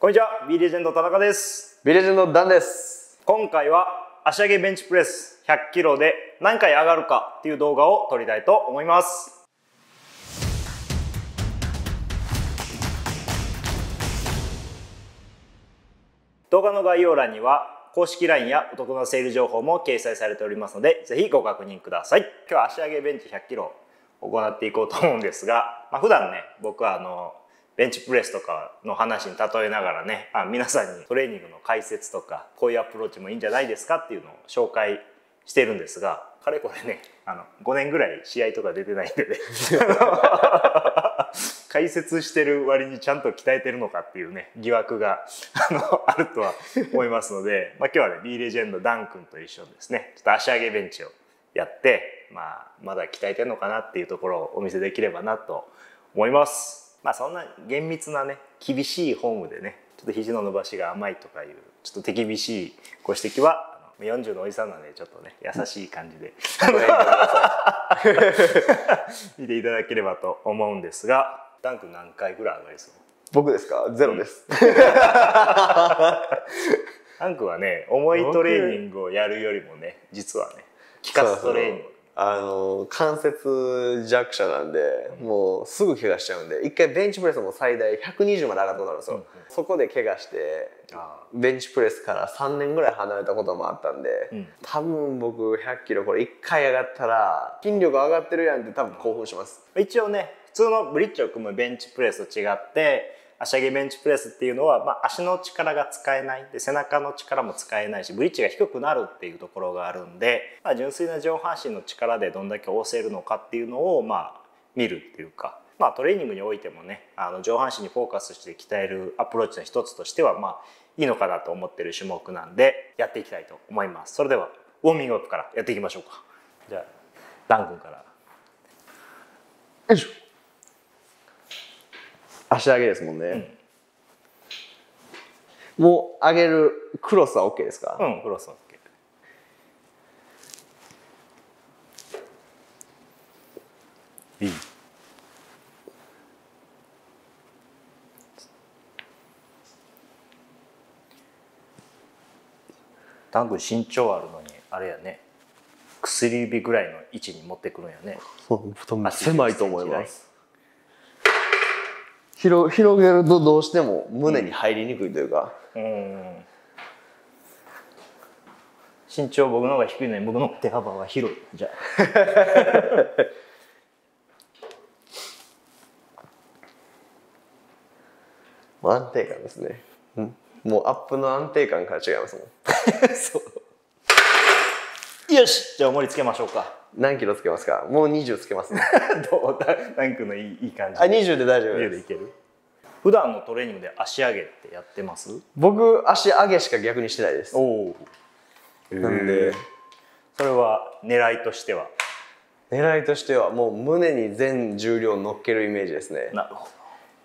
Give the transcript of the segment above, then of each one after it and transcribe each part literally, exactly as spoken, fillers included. こんにちは、Bレジェンド田中です。Bレジェンドダンです。今回は足上げベンチプレスひゃっキロで何回上がるかっていう動画を撮りたいと思います。動画の概要欄には公式 ライン やお得なセール情報も掲載されておりますので、ぜひご確認ください。今日は足上げベンチひゃっキロを行っていこうと思うんですが、まあ、普段ね、僕はあのベンチプレスとかの話に例えながらね、あ皆さんにトレーニングの解説とかこういうアプローチもいいんじゃないですかっていうのを紹介してるんですが、かれこれねあのごねんぐらい試合とか出てないんでね解説してる割にちゃんと鍛えてるのかっていうね疑惑が あのあるとは思いますので、まあ、今日はね B レジェンドダン君と一緒にですねちょっと足上げベンチをやって、まあ、まだ鍛えてるのかなっていうところをお見せできればなと思います。まあそんな厳密なね厳しいフォームでねちょっと肘の伸ばしが甘いとかいうちょっと手厳しいご指摘はよんじゅうのおじさんなんでちょっとね優しい感じで見ていただければと思うんですが、ダン君何回ぐらい上がりそう？僕ですか？ゼロです。ダン君はね重いトレーニングをやるよりもね実はね効かすトレーニング。あの関節弱者なんで、うん、もうすぐ怪我しちゃうんで、一回ベンチプレスも最大ひゃくにじゅうまで上がったことあるんですよ、うんうん、そこで怪我してベンチプレスからさんねんぐらい離れたこともあったんで、うん、多分僕ひゃっキロこれいっかい上がったら筋力上がってるやんって多分興奮します、うん、一応ね普通のブリッジを組むベンチプレスと違って足上げベンチプレスっていうのは、まあ、足の力が使えないで背中の力も使えないしブリッジが低くなるっていうところがあるんで、まあ、純粋な上半身の力でどんだけ押せるのかっていうのを、まあ、見るっていうか、まあ、トレーニングにおいてもねあの上半身にフォーカスして鍛えるアプローチの一つとしては、まあ、いいのかなと思ってる種目なんでやっていきたいと思います。それではウォーミングアップからやっていきましょうか。じゃあダン君から。よいしょ。足上げですもんね、うん、もう上げるクロスは OK ですか？うん、クロスは OK。 いいダン君身長あるのにあれやね薬指ぐらいの位置に持ってくるんやね。狭いと思います。広げるとどうしても胸に入りにくいというか、うん、うん身長僕の方が低いのに僕の手幅は広い。じゃあ安定感ですね、うん、もうアップの安定感から違いますもんそうよし、じゃあ重りつけましょうか。何キロつけますか？もうにじゅうつけます、ね、どう？ダン君のいい、いい感じ。あ、にじゅうで大丈夫です。にじゅうでいける？普段のトレーニングで足上げってやってます？僕足上げしか逆にしてないです。おお。なんでそれは狙いとしては？狙いとしてはもう胸に全重量乗っけるイメージですね。なるほ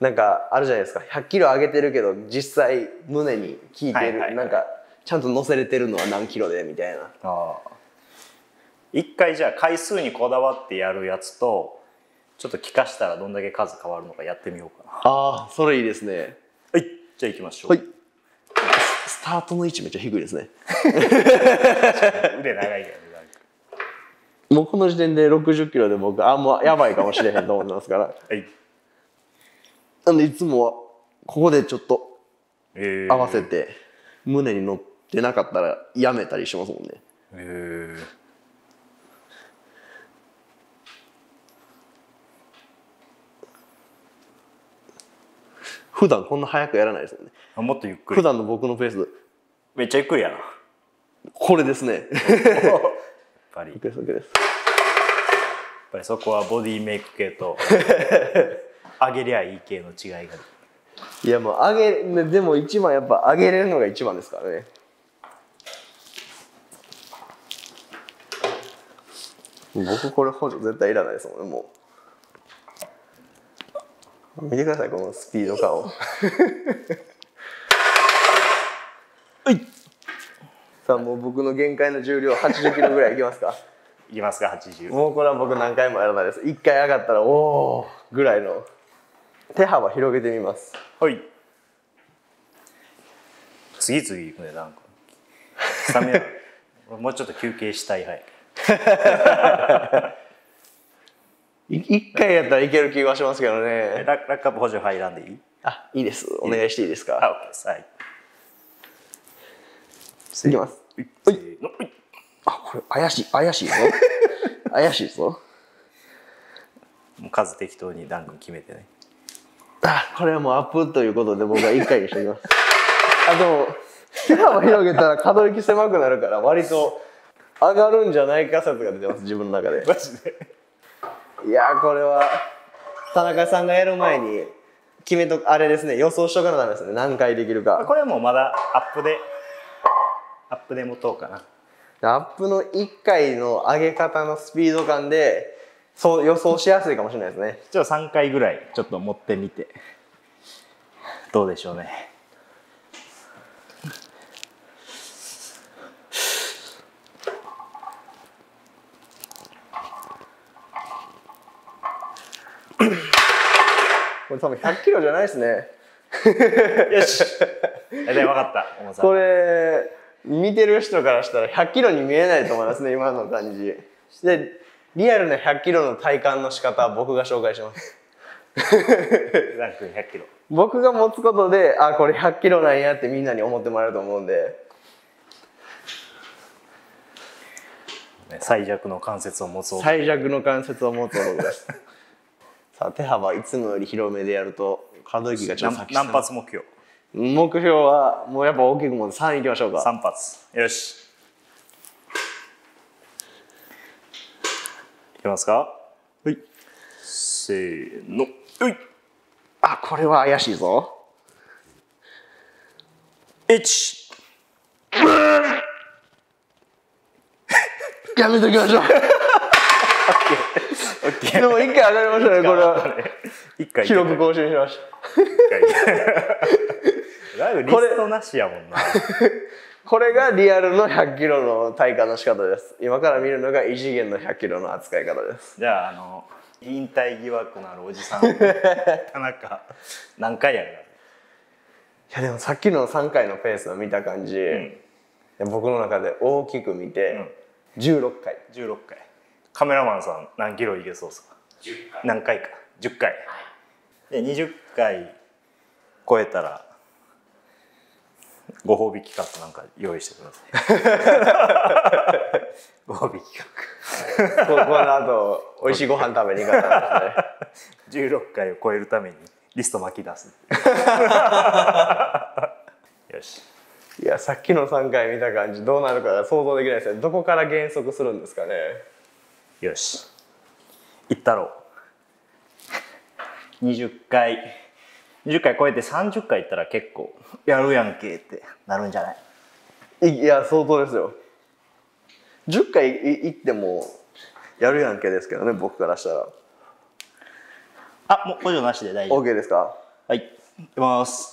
ど。なんかあるじゃないですか。ひゃっキロ上げてるけど実際胸に効いてる、なんかちゃんと乗せれてるのは何キロでみたいな。ああ。一回じゃあ回数にこだわってやるやつとちょっと効かしたらどんだけ数変わるのかやってみようかな。ああそれいいですね。はい、じゃあいきましょう。はい、スタートの位置めっちゃ低いですね腕長いからね。もうこの時点でろくじゅっキロで僕あんまやばいかもしれへんと思ってますからはいなんでいつもはここでちょっと合わせて胸に乗ってなかったらやめたりしますもんね。へえ。普段こんな早くやらないですよね。もっとゆっくり。普段の僕のペースめっちゃゆっくりやな。これですねやっぱりです。やっぱりそこはボディメイク系と上げりゃいい系の違いがある。いやもう上げでも一番やっぱ上げれるのが一番ですからね。僕これ補助絶対いらないですもんね。もう見てくださいこのスピード感をさあもう僕の限界の重量はちじゅっキロぐらいいきますか？いきますか？はちじゅう。もうこれは僕何回もやらないです。いっかい上がったらおおぐらいの手幅広げてみます。はい。次々行くね、なんかスタミナもうちょっと休憩したい、はい一回やったらいける気がしますけどね。ラックアップ補助入らんでいい？あ、いいです。お願いしていいですか？あ、OKです。はい。いきます。あ、これ怪しい、怪しいぞ。怪しいぞ。もう数適当にダンク決めてね。あ、これはもうアップということで僕は一回にしておきます。あと、手幅広げたら可動域狭くなるから割と上がるんじゃないか説が出てます、自分の中で。マジで。いやー、これは田中さんがやる前に決めとあれですね、予想しとかなダメですね、何回できるか。これはもうまだアップでアップで持とうかな。アップのいっかいの上げ方のスピード感でそう予想しやすいかもしれないですね。じゃあさんかいぐらいちょっと持ってみてどうでしょうね。これ多分ひゃっキロじゃないですね。よし。え、で、分かった。重さ。これ、見てる人からしたらひゃっキロに見えないと思いますね、今の感じ。で、リアルなひゃっキロの体感の仕方は僕が紹介します。ラン君ひゃっキロ。僕が持つことで、あ、これひゃっキロなんやってみんなに思ってもらえると思うんで。最弱の関節を持つ男。最弱の関節を持つ男です。さあ、手幅いつもより広めでやると可動域がちょっと先。何発目標？目標はもうやっぱ大きくもさんいきましょうか。さんぱつ。よし。いきますか。はい。せーの。うい。あ、これは怪しいぞ。いち。やめときましょう。でも一回上がりましたね、これは。記録更新しました。だいぶリストなしやもんな。これがリアルのひゃっキロの体感の仕方です。今から見るのが異次元のひゃっキロの扱い方です。じゃあ、あの引退疑惑のあるおじさん、田中、何回やるの？いや、でもさっきのさんかいのペースを見た感じ、うん、僕の中で大きく見て、うん、じゅうろっかい。じゅうろっかい。カメラマンさん何キロいけそうですか？じゅっかい。何回かじゅっかいでにじゅっかい超えたらご褒美企画なんか用意してください。ご褒美企画、このあとおいしいご飯食べに行かないですね。じゅうろっかいを超えるためにリスト巻き出す。よし。いや、さっきのさんかい見た感じどうなるか想像できないですね。どこから減速するんですかね。よし、いったろう。にじゅっかいにじゅっかい超えてさんじゅっかいいったら結構やるやんけってなるんじゃない？いや、相当ですよ。じゅっかいいってもやるやんけですけどね、僕からしたら。あ、もう補助なしで大丈夫 OK ですか？はい、いきます。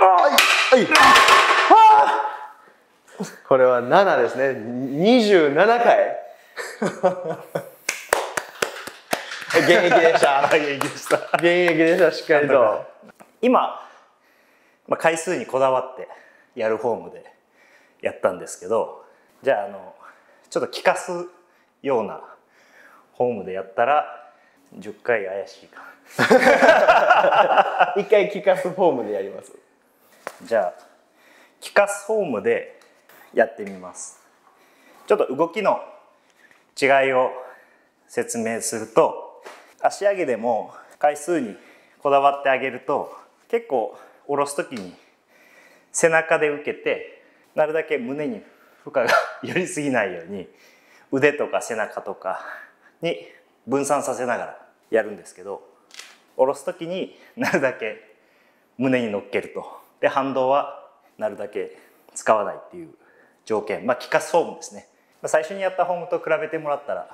はい、はあ、これはななですね。にじゅうななかい。現役でした。現役でした。現役でした。しっかりと。今、まあ、回数にこだわってやるフォームでやったんですけど、じゃあ、あのちょっと効かすようなフォームでやったらじゅっかい怪しいか。一回効かすフォームでやります。じゃあ効かすフォームでやってみます。ちょっと動きの違いを説明すると、足上げでも回数にこだわってあげると結構下ろす時に背中で受けてなるだけ胸に負荷が寄りすぎないように腕とか背中とかに分散させながらやるんですけど、下ろす時になるだけ胸に乗っけると、で反動はなるだけ使わないっていう条件、まあ気化フォームですね。最初にやったフォームと比べてもらったら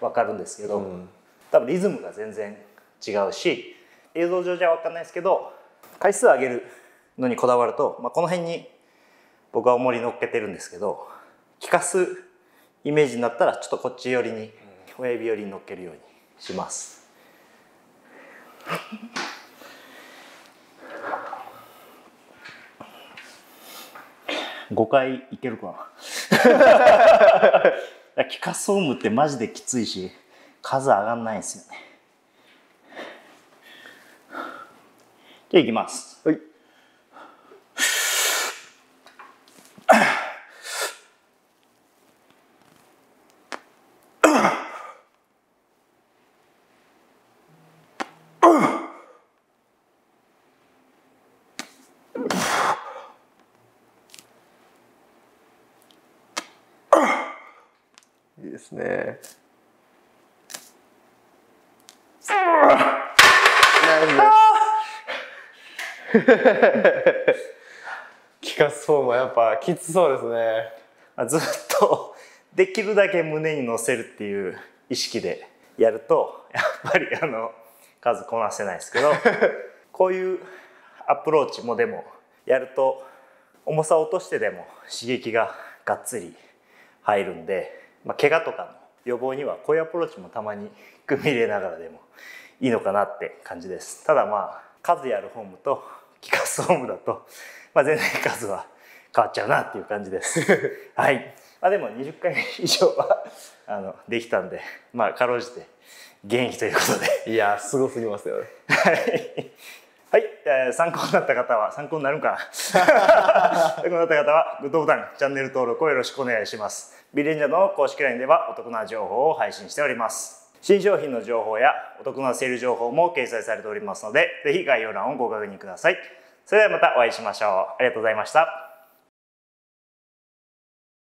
分かるんですけど、うん、多分リズムが全然違うし、映像上じゃ分かんないですけど回数を上げるのにこだわると、まあ、この辺に僕は重り乗っけてるんですけど、効かすイメージになったらちょっとこっち寄りに、親指寄りに乗っけるようにします。ごかいいけるかな。効かすオウムってマジできついし、数上がんないんですよね。じゃあいきます。はい。いいですね。効かそうもやっぱきつそうですね。ずっとできるだけ胸に乗せるっていう意識でやると、やっぱりあの数こなせないですけどこういうアプローチもでもやると重さを落としてでも刺激ががっつり入るんで、まあ、怪我とかの予防にはこういうアプローチもたまに組み入れながらでもいいのかなって感じです。ただまあ数やるフォームと効かすフォームだと、まあ、全然数は変わっちゃうなっていう感じですはい、まあ、でもにじゅっかい以上はあのできたんで、まあかろうじて元気ということで。いやーすごすぎますよねはいはい、えー、参考になった方は、参考になるんかな参考になった方はグッドボタン、チャンネル登録をよろしくお願いします。ビレンジャーの公式 ライン ではお得な情報を配信しております。新商品の情報やお得なセール情報も掲載されておりますので、ぜひ概要欄をご確認ください。それではまたお会いしましょう。ありがとうございました。